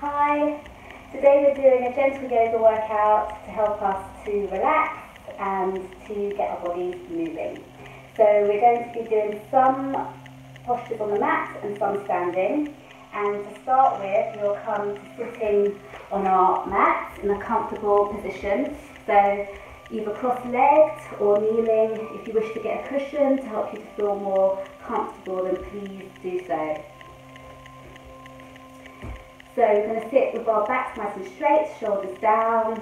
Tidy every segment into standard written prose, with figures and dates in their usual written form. Hi, today we're doing a gentle yoga workout to help us to relax and to get our bodies moving. So we're going to be doing some postures on the mat and some standing. And to start with, you'll come to sitting on our mat in a comfortable position. So either cross-legged or kneeling. If you wish to get a cushion to help you to feel more comfortable, then please do so. So we're going to sit with our backs nice and straight, shoulders down,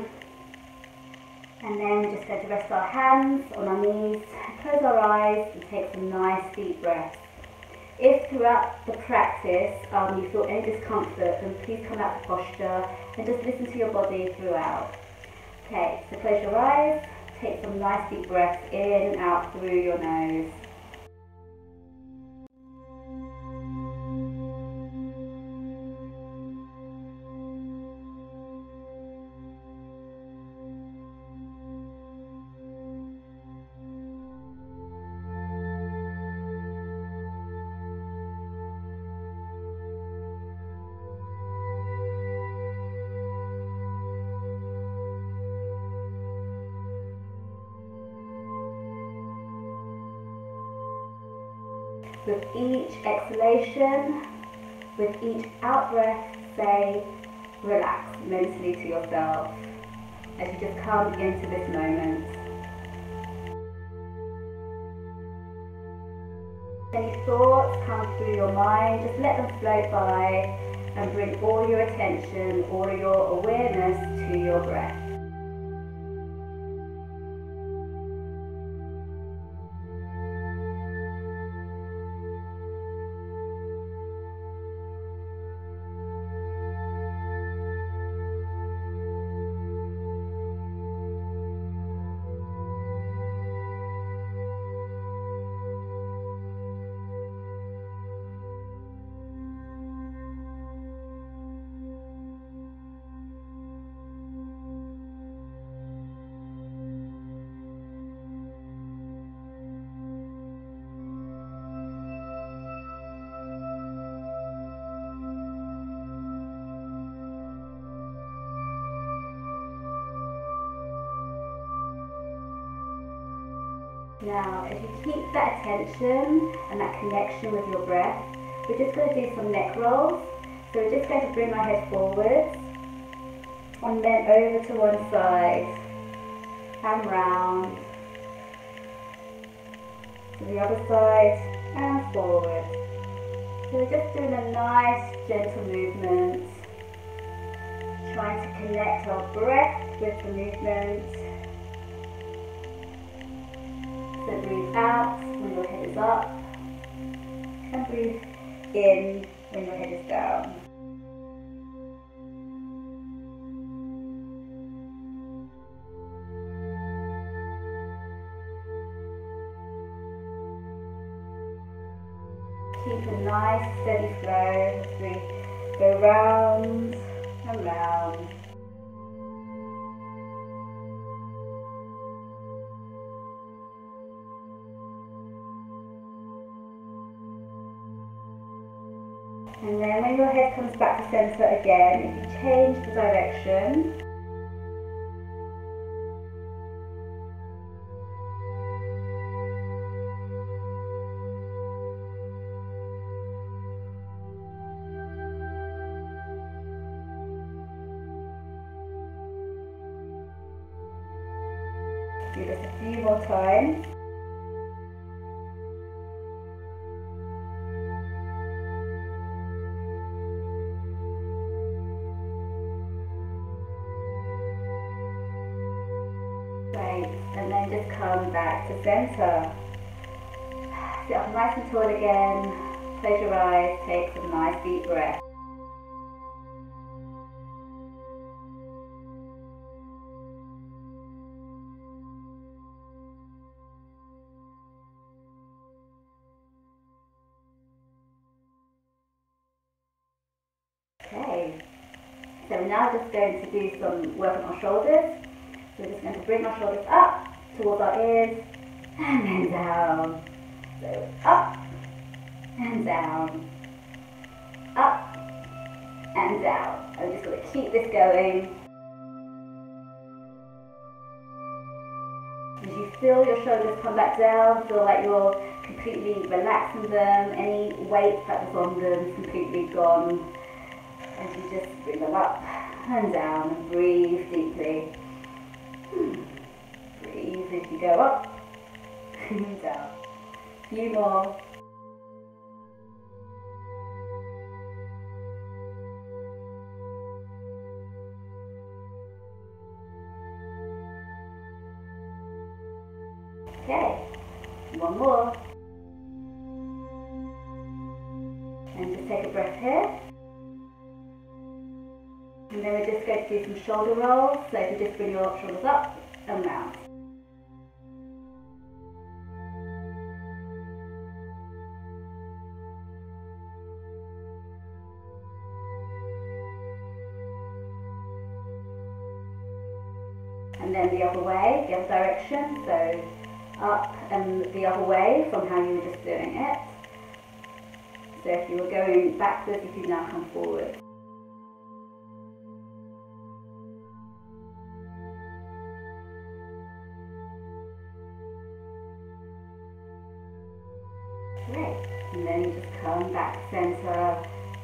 and then just going to rest our hands on our knees, close our eyes and take some nice deep breaths. If throughout the practice you feel any discomfort, then please come out of posture and just listen to your body throughout. Okay, so close your eyes, take some nice deep breaths in and out through your nose. With each exhalation, with each out-breath, say, relax mentally to yourself as you just come into this moment. Any thoughts come through your mind, just let them float by and bring all your attention, all your awareness to your breath. Now, as you keep that attention and that connection with your breath, we're just going to do some neck rolls. So we're just going to bring our head forwards and then over to one side and round to the other side and forward. So we're just doing a nice gentle movement, trying to connect our breath with the movement. So breathe out when your head is up and breathe in when your head is down. Keep a nice steady flow as we go round and round. And then when your head comes back to centre again, if you change the direction, do this a few more times. And then just come back to centre. Sit up nice and tall again, close your eyes, take some nice deep breaths. Okay, so we're now just going to do some work on our shoulders. So we're just going to bring our shoulders up towards our ears and then down. So up and down, up and out. I'm just going to keep this going. As you feel your shoulders come back down, feel like you're completely relaxing them, any weight that was on them is completely gone. And you just bring them up and down and breathe deeply. Breathe as you go up and down. A few more. Okay, one more. And just take a breath here. And then we're just going to do some shoulder rolls. So if you just bring your shoulders up and round. And then the other way, the other direction. So up and the other way from how you were just doing it. So if you were going backwards, you can now come forward. Great. And then you just come back center,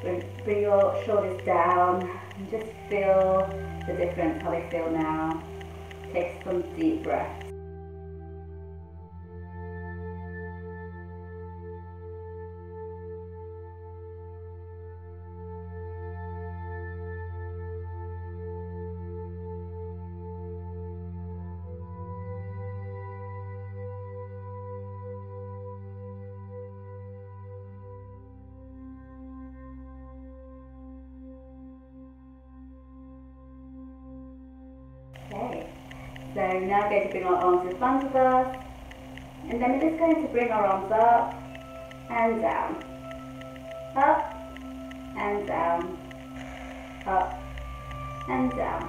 bring your shoulders down, and just feel the difference, how they feel now. Take some deep breaths. So now we're going to bring our arms in front of us, and then we're just going to bring our arms up and down, up and down, up and down.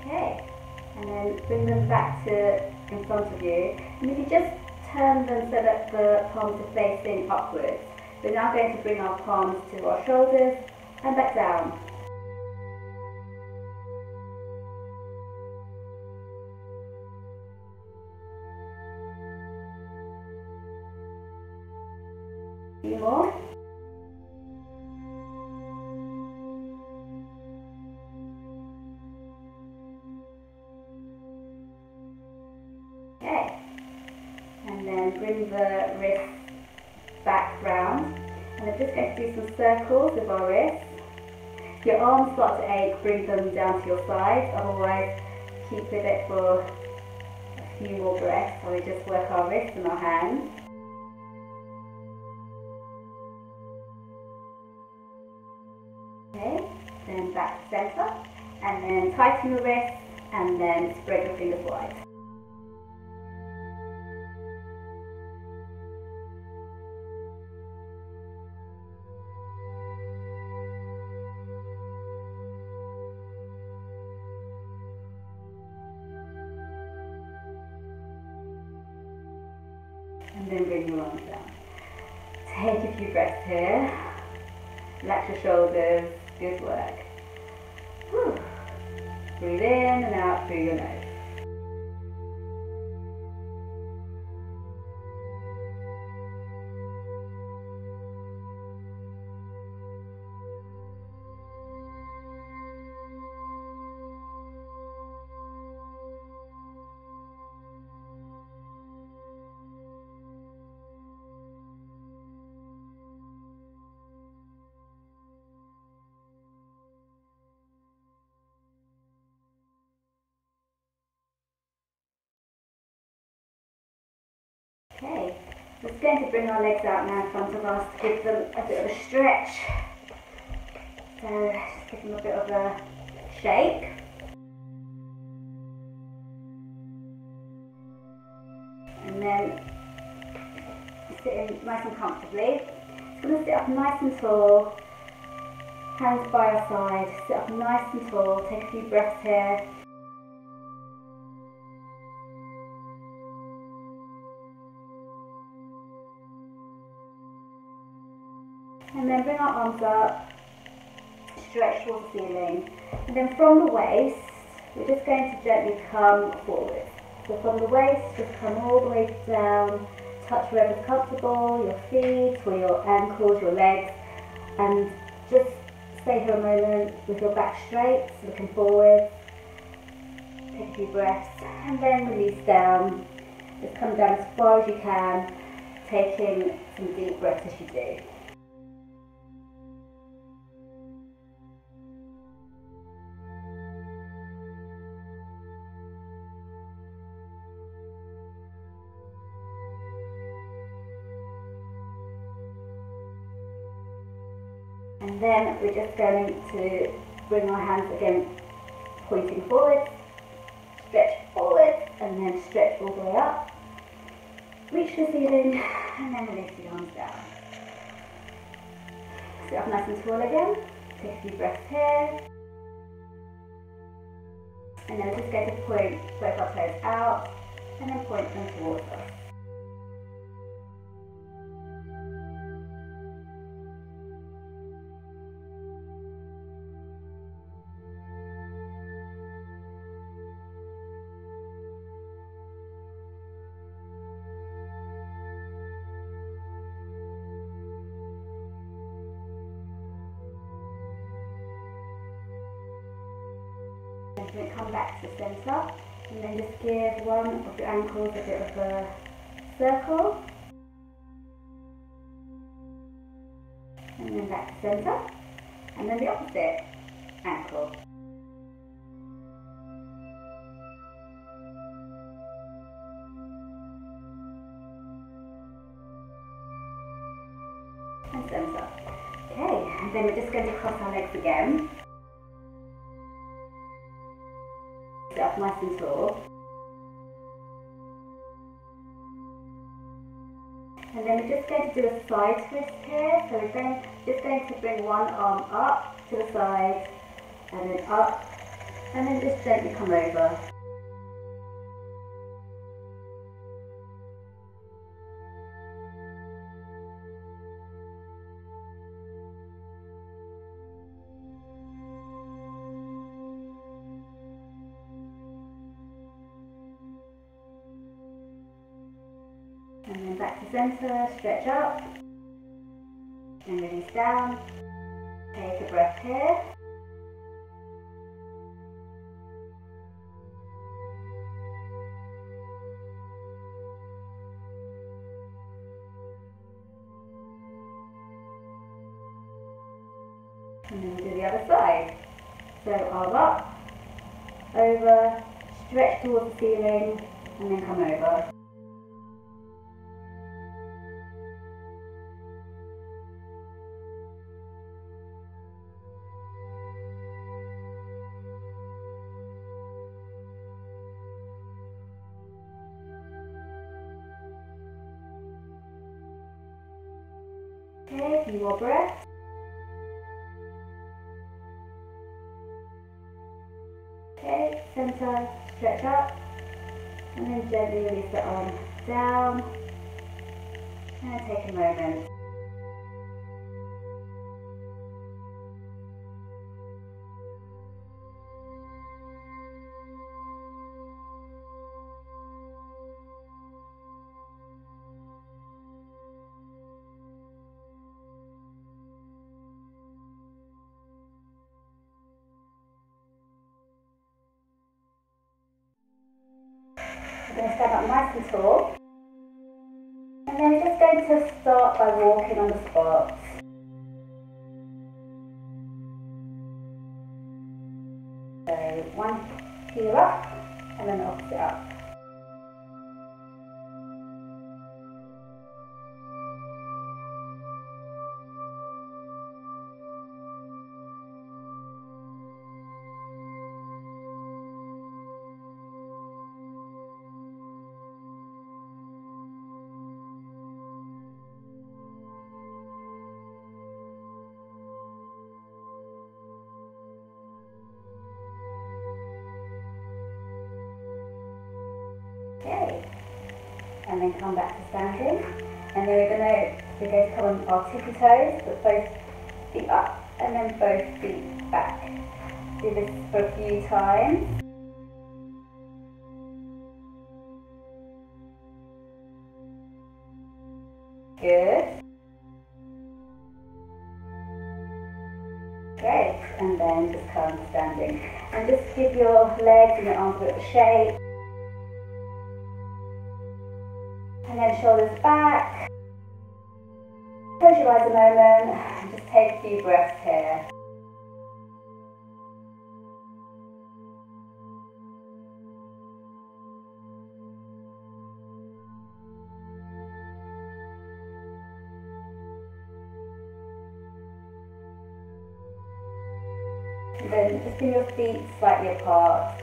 Okay, and then bring them back to in front of you, and if you just turn them so that the palms are facing upwards. We're now going to bring our palms to our shoulders and back down. A few more. Okay. And then bring the wrists back round, and I'm just going to do some circles with our wrists. If your arms start to ache, bring them down to your sides, otherwise keep with it for a few more breaths while we just work our wrists and our hands. Okay, then back to centre, and then tighten the wrists, and then spread your fingers wide. And then bring your arms down. Take a few breaths here. Relax your shoulders. Good work. Whew. Breathe in and out through your nose. Okay, we're going to bring our legs out now in front of us to give them a bit of a stretch. So just give them a bit of a shake. And then sitting nice and comfortably. Just going to sit up nice and tall, hands by our side, sit up nice and tall, take a few breaths here. and then bring our arms up, stretch towards the ceiling, and then from the waist we're just going to gently come forward. So from the waist, just come all the way down, touch wherever's comfortable, your feet or your ankles, your legs, and just stay here a moment with your back straight, looking forward. Take a few breaths and then release down. Just come down as far as you can, taking some deep breaths as you do. And then we're just going to bring our hands again, pointing forward, stretch forward, and then stretch all the way up. Reach the ceiling, and then release the arms down. Sit up nice and tall again. Take a few breaths here. And then we're just going to point both our toes out, and then point them towards us. Then come back to the centre, and then just give one of your ankles a bit of a circle, and then back to centre, and then the opposite ankle. And centre. Okay, and then we're just going to cross our legs again. Up nice and tall, and then we're just going to do a side twist here. So we're just going to bring one arm up to the side, and then up, and then just gently come over. And then back to centre, stretch up, and release down. Take a breath here. And then we'll do the other side. So arm up, over, stretch towards the ceiling, and then come over. Okay, a few more breaths. Okay, centre, stretch up, and then gently release the arm down, and take a moment. We're going to stand up nice and tall, and then we're just going to start by walking on the spot. So one heel up, and then the opposite up. And then come back to standing, and then we're going to the left arm occipitalized, so first the up and then first the back. Do this for a few times. Good. Great, and then just come standing. And just give your legs and your arms a bit of shape. And then shoulders back. Close your eyes a moment and just take a few breaths here. Then just bring your feet slightly apart.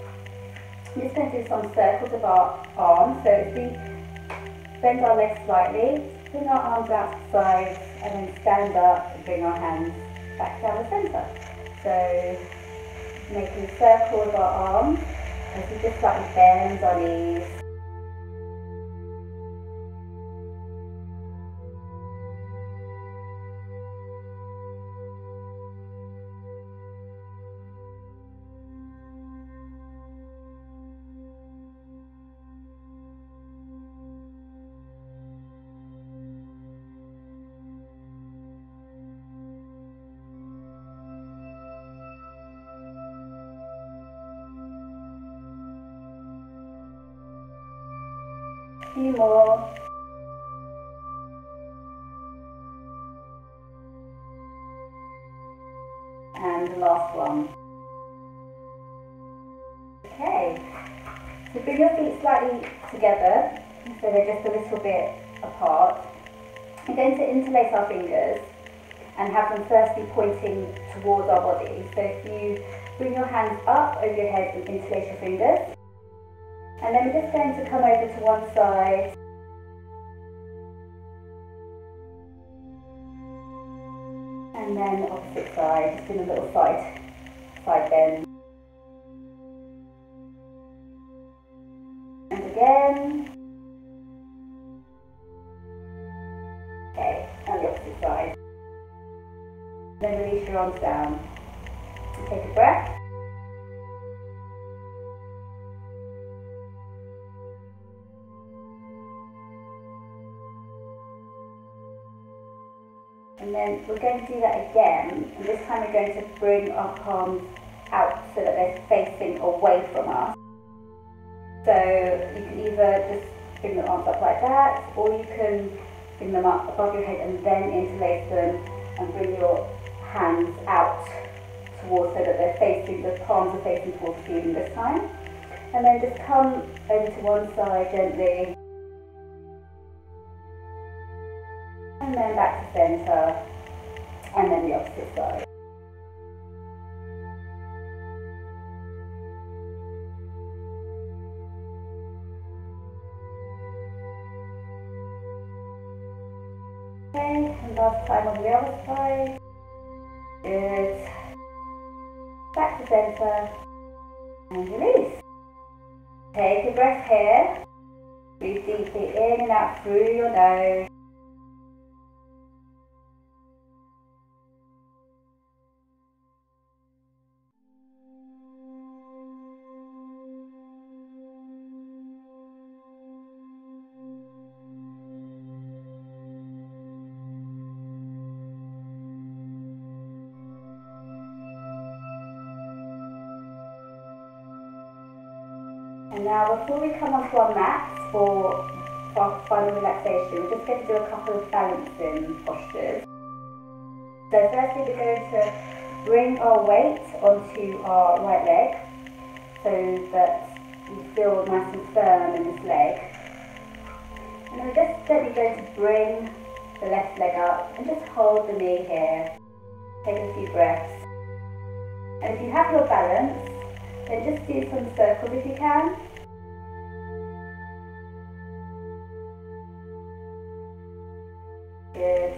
I'm just going to do some circles of our arms. So if we bend our legs slightly, bring our arms out to the side, and then stand up and bring our hands back down the centre. So making a circle of our arms as we just slightly bend our knees. Few more. And the last one. Okay. So bring your feet slightly together, so they're just a little bit apart. We're going to interlace our fingers and have them firstly pointing towards our body. So if you bring your hands up over your head and interlace your fingers. And then we're just going to come over to one side. And then the opposite side, just in a little side bend. And again. Okay, and the opposite side. Then release your arms down. Take a breath. And then we're going to do that again, and this time we're going to bring our palms out so that they're facing away from us. So you can either just bring the arms up like that, or you can bring them up above your head and then interlace them and bring your hands out towards, so that they're facing, the palms are facing towards the ceiling this time. And then just come over to one side gently. And then back to centre, and then the opposite side. Okay, and last time on the other side. Good. Back to centre, and release. Take a breath here. Breathe deeply in and out through your nose. And now before we come onto our mats for our final relaxation, we're just going to do a couple of balancing postures. So firstly, we're going to bring our weight onto our right leg, so that we feel nice and firm in this leg. And then we're just gently going to bring the left leg up and just hold the knee here. Take a few breaths. And if you have your balance, then just do some circles if you can. Good.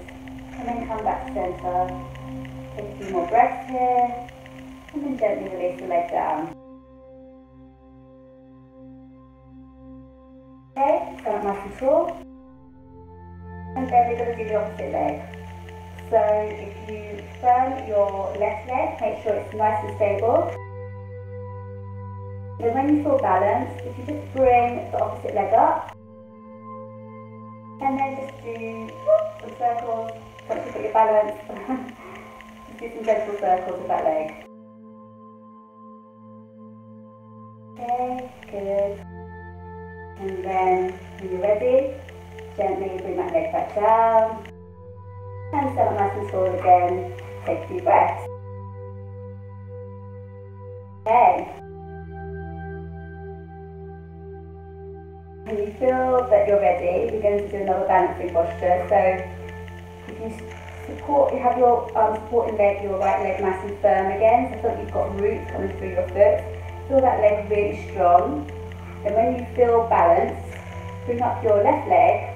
And then come back to centre. Take a few more breaths here. And then gently release the leg down. Okay, stand up nice and tall. and very little bit of the leg. So if you turn your left leg, make sure it's nice and stable. Then when you feel balanced, if you just bring the opposite leg up, and then just do some circles, once you've got your balance, just do some gentle circles with that leg. Okay, good. And then when you're ready, gently bring that leg back down, and stand up nice and tall again, take a few breaths. Okay. When you feel that you're ready, you're going to do another balancing posture. So if you have your supporting leg, your right leg nice and firm again, so feel like you've got root coming through your foot, feel that leg really strong. And when you feel balanced, bring up your left leg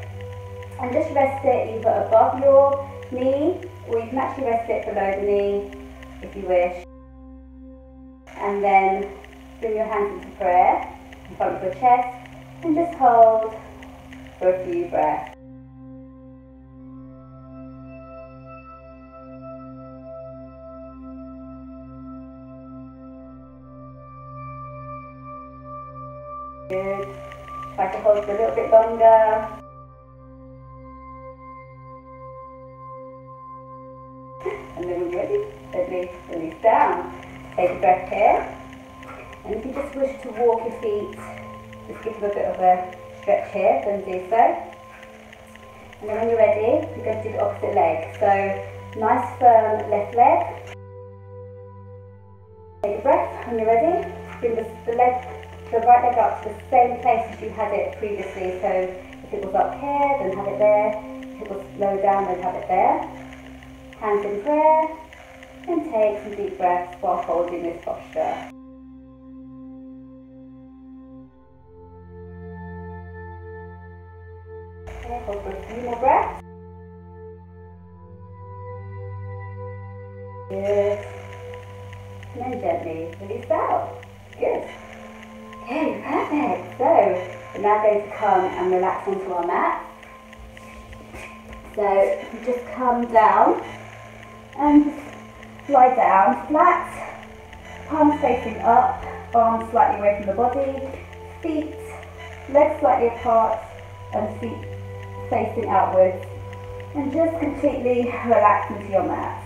and just rest it either above your knee, or you can actually rest it below the knee if you wish. And then bring your hands into prayer in front of your chest, and just hold for a few breaths. Good. Try to hold for a little bit longer. And then when you're ready, gently release down. Take a breath here. And if you just wish to walk your feet, just give them a bit of a stretch here, then do so. And then when you're ready, you're going to do the opposite leg. So, nice firm left leg. Take a breath when you're ready. Bring the right leg up to the same place as you had it previously. So, if it was up here, then have it there. If it was low down, then have it there. Hands in prayer. And take some deep breaths while holding this posture. Hold for a few more breaths. Good. And then gently release out. Good. Okay, perfect. So, we're now going to come and relax onto our mat. So, just come down and lie down flat. Palms facing up, arms slightly away from the body, feet, legs slightly apart, and feet facing outwards, and just completely relax into your mat.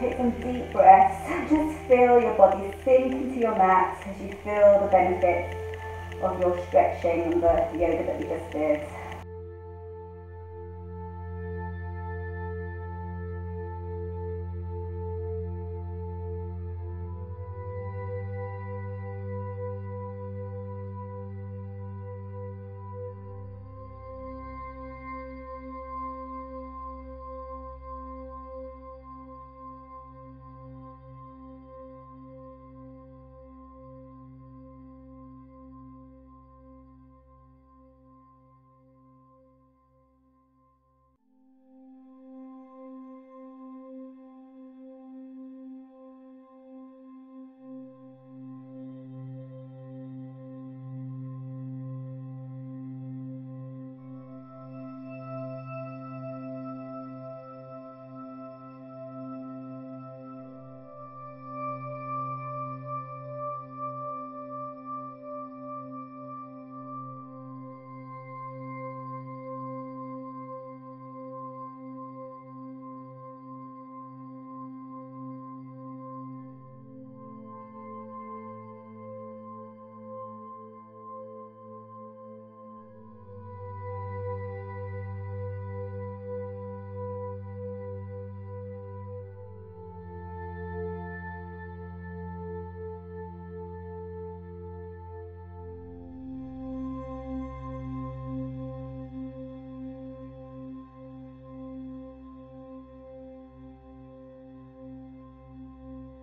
Take some deep breaths, just feel your body sink into your mat as you feel the benefits of your stretching and the yoga that we just did.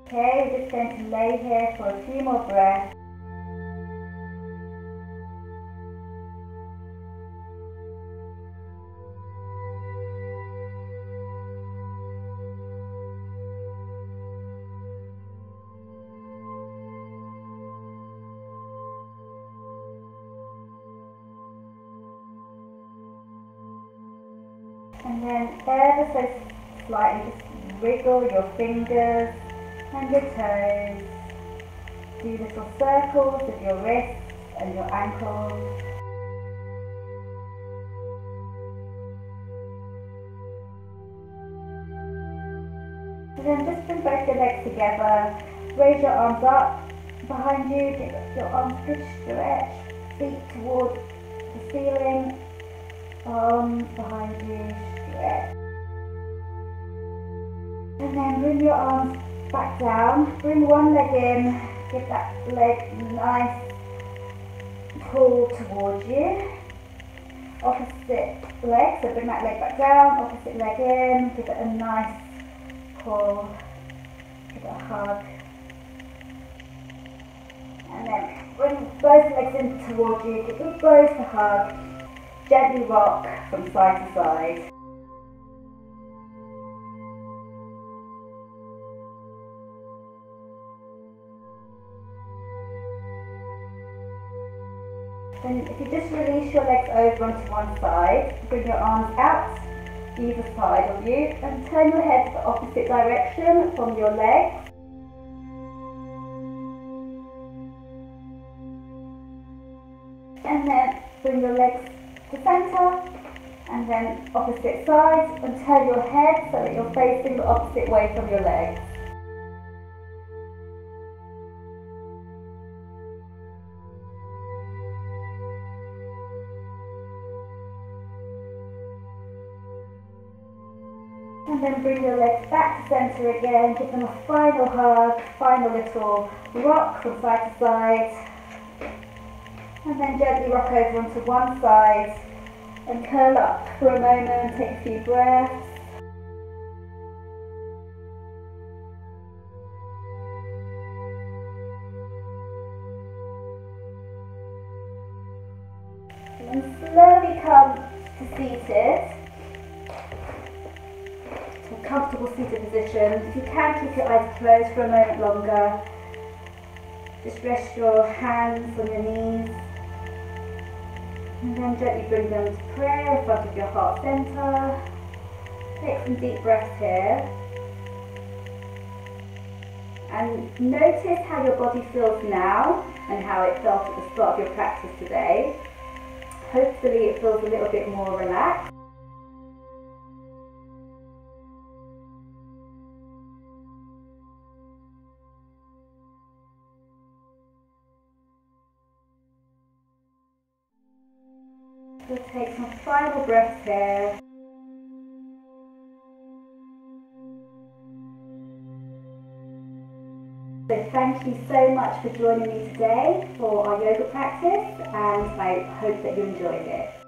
Okay, we're just going to lay here for a few more breaths. And then ever so slightly just wiggle your fingers and your toes. Do little circles with your wrists and your ankles. And then just bring both your legs together, raise your arms up behind you, get your arms good stretch, feet towards the ceiling, arms behind you, stretch. And then bring your arms back down, bring one leg in, give that leg nice pull towards you. Opposite leg, so bring that leg back down, opposite leg in, give it a nice pull, give it a hug, and then bring both legs in towards you, give them both a hug, gently rock from side to side. Then if you just release your legs over onto one side, bring your arms out either side of you and turn your head the opposite direction from your legs. And then bring your legs to centre and then opposite sides and turn your head so that you're facing the opposite way from your legs. And then bring your legs back to centre again, give them a final hug, final little rock from side to side. And then gently rock over onto one side and curl up for a moment, take a few breaths. And then slowly come to seated. Comfortable seated position. If you can, keep your eyes closed for a moment longer. Just rest your hands on your knees and then gently bring them to prayer in front of your heart center. Take some deep breaths here and notice how your body feels now and how it felt at the start of your practice today. Hopefully it feels a little bit more relaxed. We'll take some final breaths here. So thank you so much for joining me today for our yoga practice, and I hope that you enjoyed it.